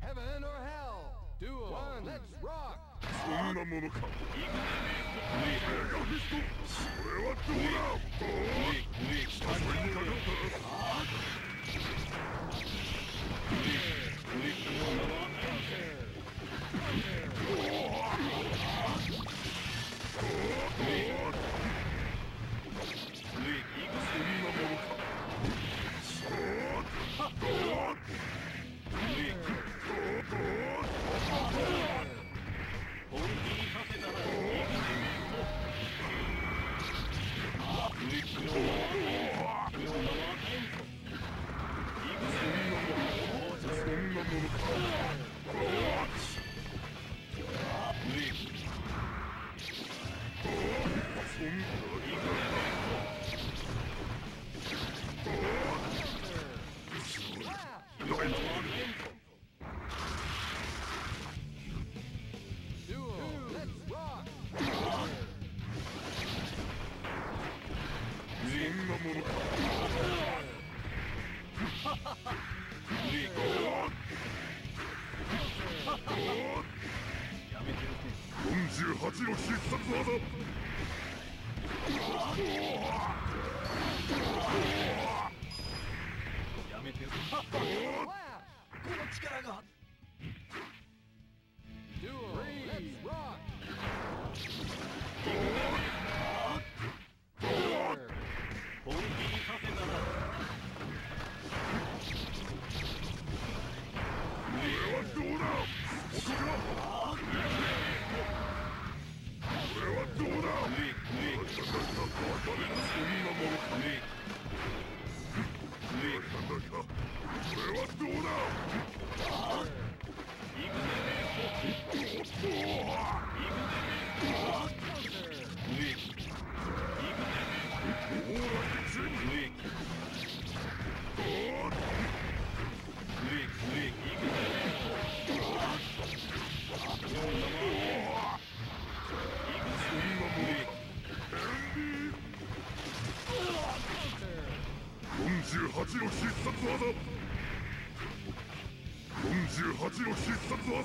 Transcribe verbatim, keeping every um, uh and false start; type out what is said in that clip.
Heaven or hell? Duel. One, let's rock. そんなものか。No. んなものか。よんじゅうはちの必殺技。やめてよ。この力が。よんじゅうはちの必殺技。